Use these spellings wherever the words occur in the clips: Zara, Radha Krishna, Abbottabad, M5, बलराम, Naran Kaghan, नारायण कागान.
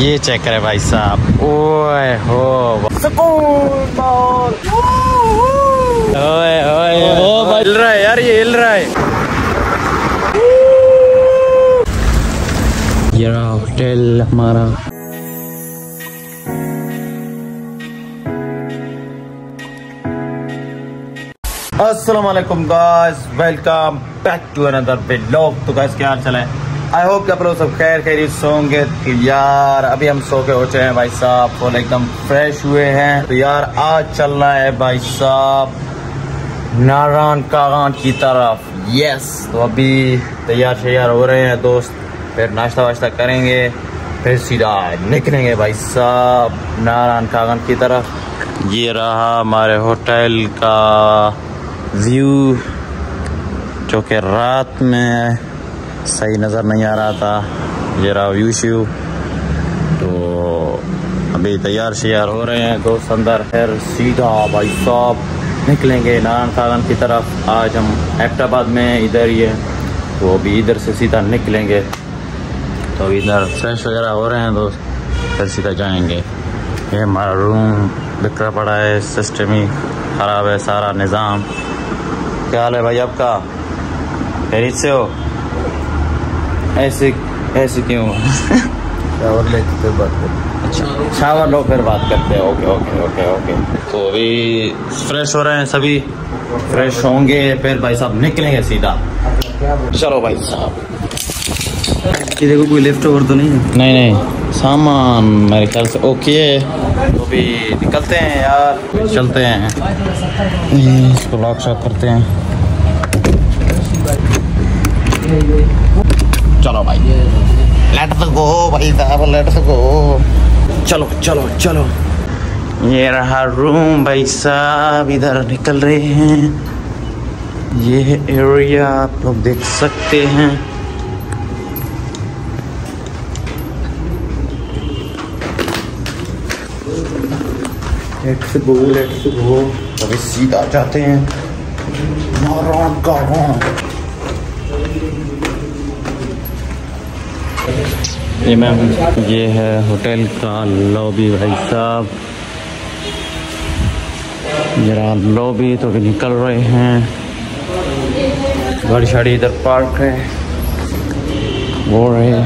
ये चेक करें भाई साहब, ओए हो सुकून बॉल, ओए ओए हो भाई, हिल रहा है यार, ये हिल रहा है। ये रहा होटल हमारा। अस्सलामुअलैकुम guys, welcome back to another vlog. तो गाइस क्या हाल चल है, आई होप कि आप लोग सब खैर खैरियत से होंगे। तो यार अभी हम सो के उठे हैं भाई साहब, फुल एकदम फ्रेश हुए हैं। तो यार आज चलना है भाई साहब नारायण कागान की तरफ, यस। तो अभी तैयार शैयार हो रहे हैं दोस्त, फिर नाश्ता वाश्ता करेंगे, फिर सीधा निकलेंगे भाई साहब नारायण कागान की तरफ। ये रहा हमारे होटल का व्यू, जो कि रात में सही नज़र नहीं आ रहा था। ये रहा व्यू श्यू। तो अभी तैयार श्यार हो रहे हैं दोस्त अंदर, फिर सीधा भाई साहब निकलेंगे नारायण कागान की तरफ। आज हम एबटाबाद में इधर ही है, तो अभी इधर से सीधा निकलेंगे। तो अभी इधर फ्रेश वगैरह हो रहे हैं दोस्त, फिर सीधा जाएंगे। ये हमारा रूम बिखरा पड़ा है, सिस्टम ही ख़राब है सारा निज़ाम। क्या हाल है भाई आपका, खैरियत से हो? ऐसे ऐसे क्यों? शावर लेते फिर बात करते। अच्छा शावर लो फिर बात करते हैं, ओके ओके ओके ओके। तो अभी फ्रेश हो रहे हैं सभी, फ्रेश होंगे फिर भाई साहब निकलेंगे सीधा। चलो भाई साहब, ये देखो कोई लेफ्ट ओवर तो नहीं है? नहीं नहीं, सामान मेरे ख्याल से ओके है। तो भी निकलते हैं यार, चलते हैं, इसको लॉक शॉक करते हैं। चलो भाई लेट्स गो भाई साहब, लेट्स गो, चलो चलो चलो। ये रहा रूम भाई साहब, इधर निकल रहे हैं। ये है एरिया, आप लोग देख सकते हैं। Let's go let's go. अभी सीधा जाते हैं नारायण कागान। ये मैम ये है होटल का लॉबी भाई साहब, जरा लॉबी। तो भी निकल रहे हैं, गाड़ी शाड़ी इधर पार्क है, वो रहे।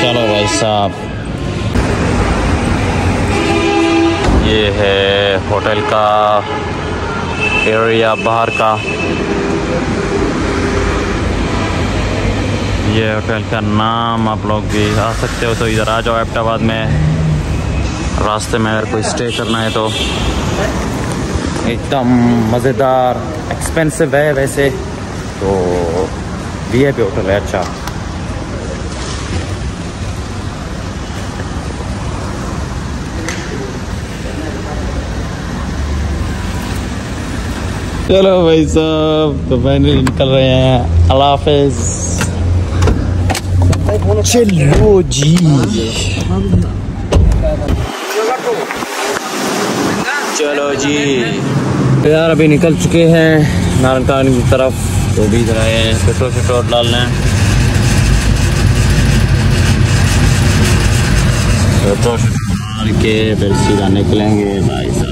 चलो भाई साहब, ये है होटल का एरिया बाहर का। ये होटल का नाम, आप लोग भी आ सकते हो तो इधर आ जाओ एबटाबाद में, रास्ते में अगर कोई स्टे करना है तो। एकदम मज़ेदार, एक्सपेंसिव है वैसे तो, वीआईपी होटल है। अच्छा चलो भाई साहब, तो फाइनली निकल रहे हैं। अल्लाह हाफिज। चलो जी, चलो जी यार, अभी निकल चुके हैं नारायण कागान की तरफ। तो भी इधर आए हैं पेट्रोल शेट्रोल डालने, पेट्रोल डाल के फिर सीधा निकलेंगे भाई साहब।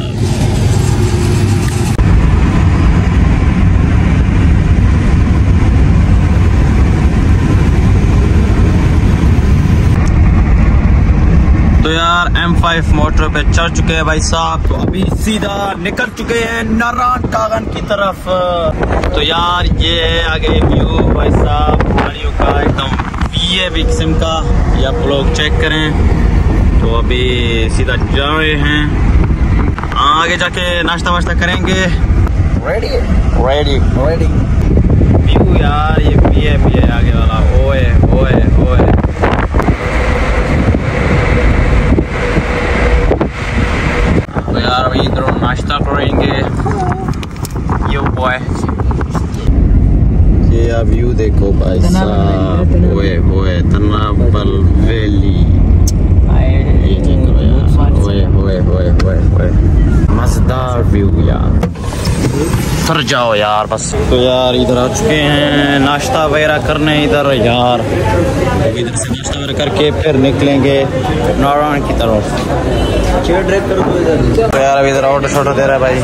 M5 मोटर पे चढ़ चुके हैं भाई साहब, तो अभी सीधा निकल चुके हैं नारायण कागान की तरफ। तो यार ये है आगे व्यू भाई साहब गाड़ियों का, एकदम वीआईपी किस्म का, ये आप लोग चेक करें। तो अभी सीधा जा रहे हैं, आगे जाके नाश्ता वाश्ता करेंगे। रेडी रेडी रेडी व्यू यार, ये वीआईपी है आगे वाला, ओए ओए ओए। अभी इधर नाश्ता करेंगे। यो बॉय, ये आप व्यू देखो भाई साहब, ओए ओए तनाबल वैली, ये देखो यार, ओए ओए ओए ओए, मजेदार व्यू यार। उतर जाओ यार बस। तो यार इधर आ चुके हैं नाश्ता वगैरह करने इधर यार, इधर से नाश्ता वगैरह करके फिर निकलेंगे नारायण की तरफ। तो यार अभी इधर ऑर्डर शॉर्डर दे रहा है भाई।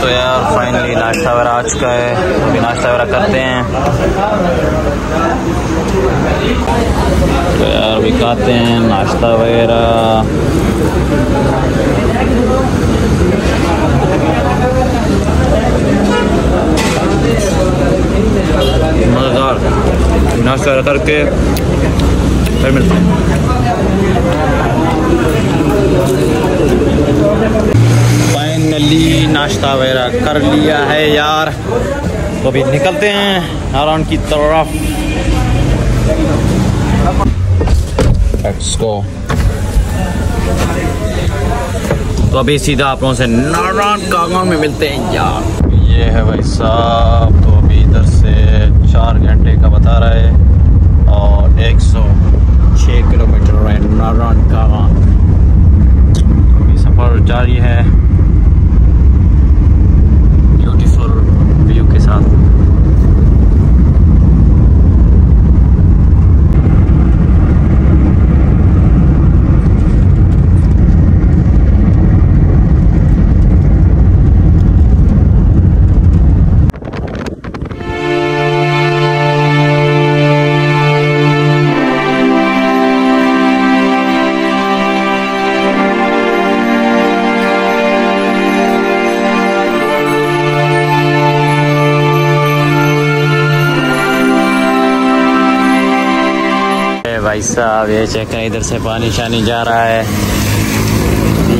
तो यार फाइनली नाश्ता वगैरह आ चुका है, अभी नाश्ता वगैरह करते हैं। तो यार अभी खाते हैं नाश्ता वगैरह मज़ेदार नाश्ता करके फिर मिलते हैं। फाइनली नाश्ता वगैरह कर लिया है यार, तो अभी निकलते हैं नारायण की तरफ। Let's go। तो अभी सीधा आप लोगों से नारायण कागन में मिलते हैं यार। ये है भाई साहब, तो अभी इधर से 4 घंटे का बता रहा है और 106 किलोमीटर है नारायण कागन। अभी सफ़र जारी है ब्यूटीफुल व्यू के साथ। भाई साहब ये चेक करें, इधर से पानी शानी जा रहा है।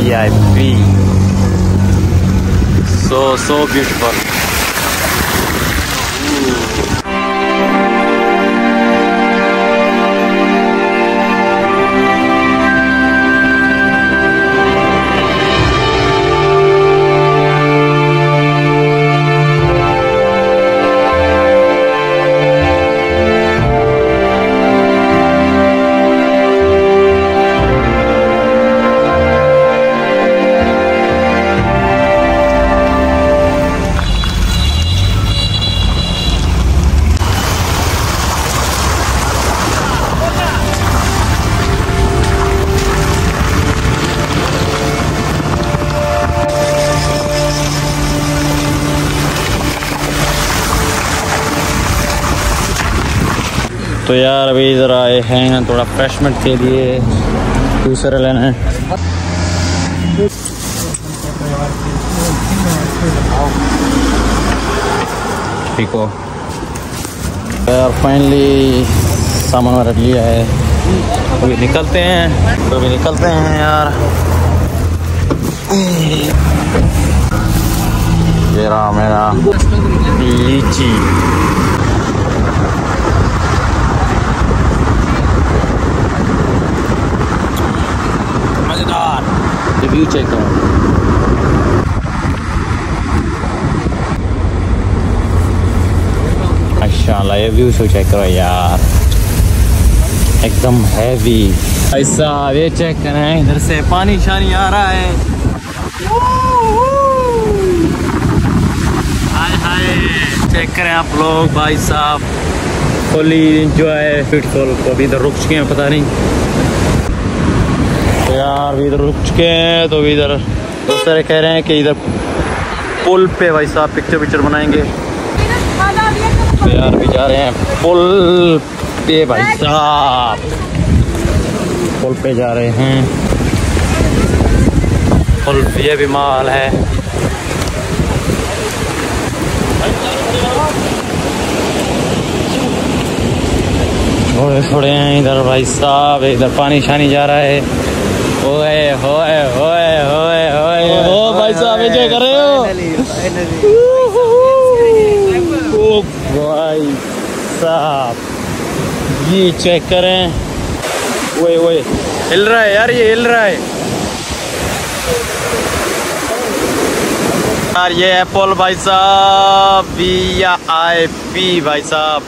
VIP so beautiful। तो यार अभी इधर आए हैं थोड़ा फ्रेशमेंट के लिए, दूसरा लेना है। ठीक हो यार, फाइनली सामान रख लिया है, अभी निकलते हैं। तो अभी निकलते हैं यार, ये रहा मेरा लीची। व्यू चेक करो। माशाल्लाह ये व्यू शो चेक करो यार, एकदम हैवी। ऐसा ये चेक करें, इधर से पानी शानी आ रहा है। हाय हाय चेक करें आप लोग भाई साहब, होली इंजॉय फिटकॉल को अभी इधर रुक चुके हैं, पता नहीं यार इधर रुक चुके हैं। तो इधर दोस्त कह रहे हैं कि इधर पुल पे भाई साहब पिक्चर बनाएंगे। तो यार भी जा रहे हैं पुल पे भाई साहब, पुल पे जा रहे हैं। पुल ये भी माल है। थोड़े थोड़े हैं इधर भाई साहब, इधर पानी शानी जा रहा है। ओए होए होए होए होए ओ भाई साहब एंजॉय कर रहे हो। ओ भाई साहब ये चेक करें, ओए ओए हिल रहा है यार, ये हिल रहा है यार। ये एप्पल भाई साहब VIP भाई साहब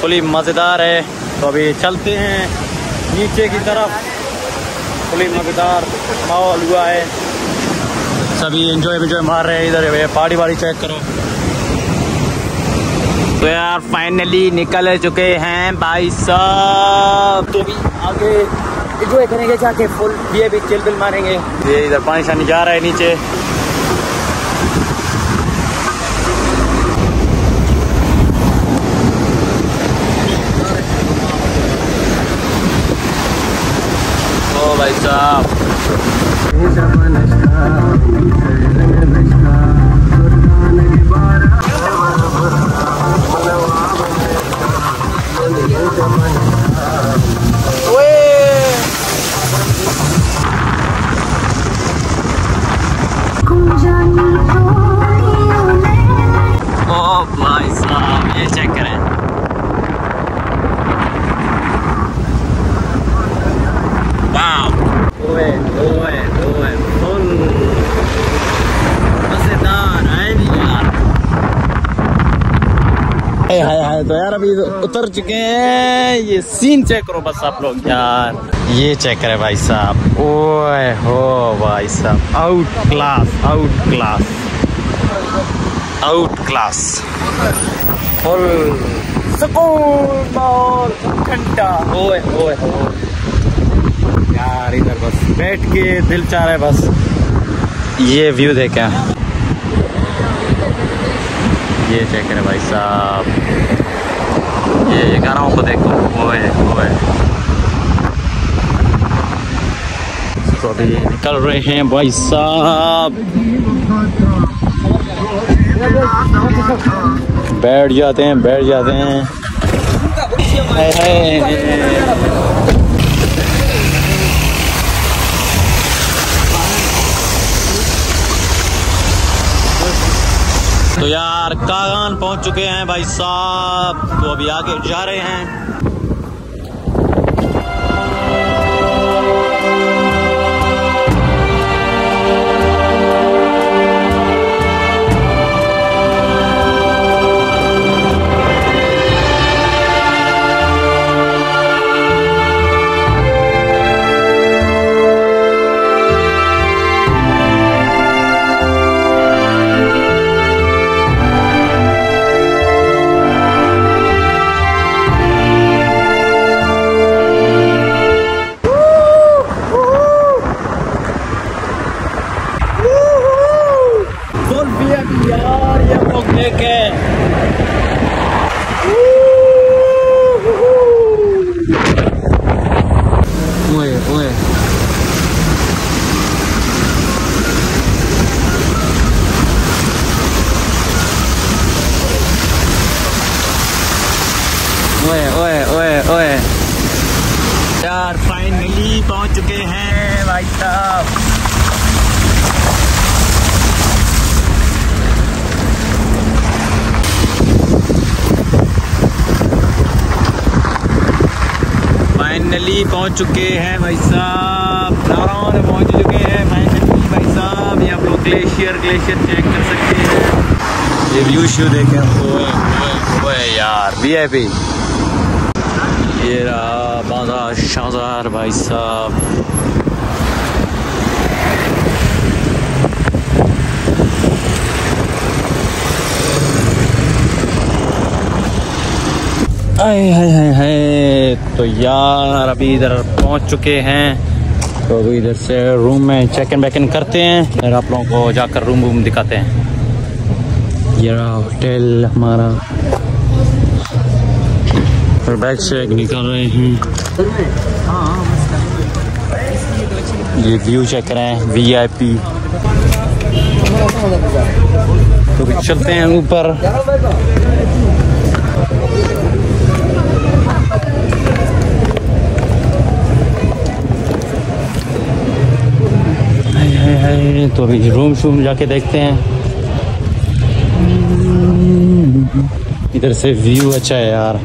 फुली मज़ेदार है। तो अभी चलते हैं नीचे की तरफ, मजेदार माहौल हुआ है। सभी एंजॉय एंजॉय मार रहे हैं। इधर भैया पहाड़ी वाड़ी चेक करो। तो यार फाइनली निकल चुके हैं भाई साहब, तो भी आगे एंजॉय करेंगे जाके फुल, ये भी चिल बिल मारेंगे। ये इधर पानी शानी जा रहा है नीचे। ओ भाई साहब, ओए ये चेक करें। वाव, ओए ओए ओए मजेदार है यार। हाय हाय। तो यार अभी उतर चुके हैं, ये सीन चेक करो बस आप लोग यार, ये चेक करें भाई साहब। ओए हो भाई साहब, out class out class out class, full सुकून माहौल घंटा। ओए ओए यार, इधर बस बैठ के दिल चाह रहा है बस ये व्यू देखें। ये चेक करें भाई साहब, ये गाँव को देखो। ओए ओए। तो अभी निकल रहे हैं भाई साहब, बैठ जाते हैं बैठ जाते हैं। तो यार कागान पहुंच चुके हैं भाई साहब, तो अभी आगे जा रहे हैं। यार फाइनली पहुंच चुके हैं भाई साहब। फाइनली पहुंच चुके हैं भाई साहब, नारायण पहुंच चुके हैं फाइनली भाई साहब। ये आप लोग ग्लेशियर ग्लेशियर चेक कर सकते हैं। ये व्यू शो देखें। ओए ओए यार वीआईपी। ये रहा बाजा शाहजार भाई साहब। हाय हाय हाय हाय। तो यार अभी इधर पहुंच चुके हैं, तो अभी इधर से रूम में चेक इन बैक इन करते हैं और आप लोगों को जाकर रूम वूम दिखाते हैं। ये रहा होटल हमारा, बैग से निकल रहे हैं। ये व्यू चेक करें वीआईपी। तो चलते हैं ऊपर। तो अभी रूम शूम जाके देखते हैं। इधर से व्यू अच्छा है यार।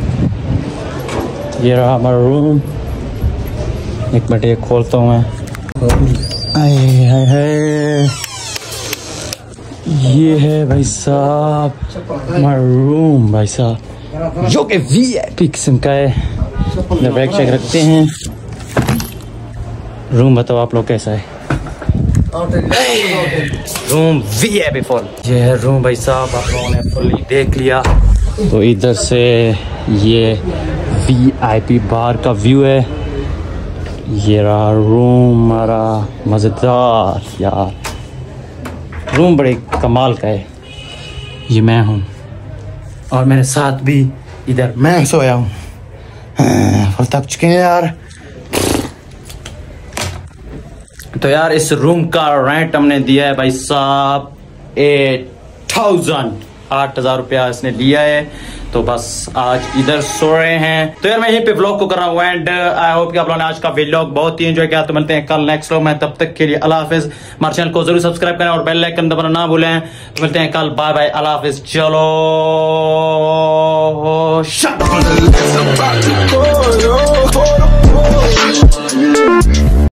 ये रहा हमारा रूम, एक मिनट ये खोलता हूँ मैं। ये है भाई साहब हमारा रूम भाई साहब, जो कि वीआईपी किस्म का है। बैग चेक रखते हैं। रूम बताओ आप लोग कैसा है। रूम वी है बिफोर, ये है रूम भाई साहब, आप लोगों ने फुल्ली देख लिया। तो इधर से ये VIP बार का व्यू है। ये रहा रूम हमारा, मज़ेदार यार, रूम बड़े कमाल का है। ये मैं हूँ और मेरे साथ भी इधर मैं सोया हूँ। फुल थक चुके हैं यार। तो यार इस रूम का रेंट हमने दिया है भाई साहब 8,000 रुपया इसने लिया है। तो बस आज इधर सो रहे हैं। तो यार मैं यहीं पे व्लॉग को कर रहा हूँ एंड आई होप कि आप लोगों ने आज का व्लॉग बहुत ही एंजॉय किया। तो मिलते हैं कल नेक्स्ट व्लॉग में, तब तक के लिए अल्लाह हाफिज़। हमारे चैनल को जरूर सब्सक्राइब करें और बेल आइकन दबाना ना भूलें। तो मिलते हैं कल, बाय बाय, अल्लाह हाफिज़। चलो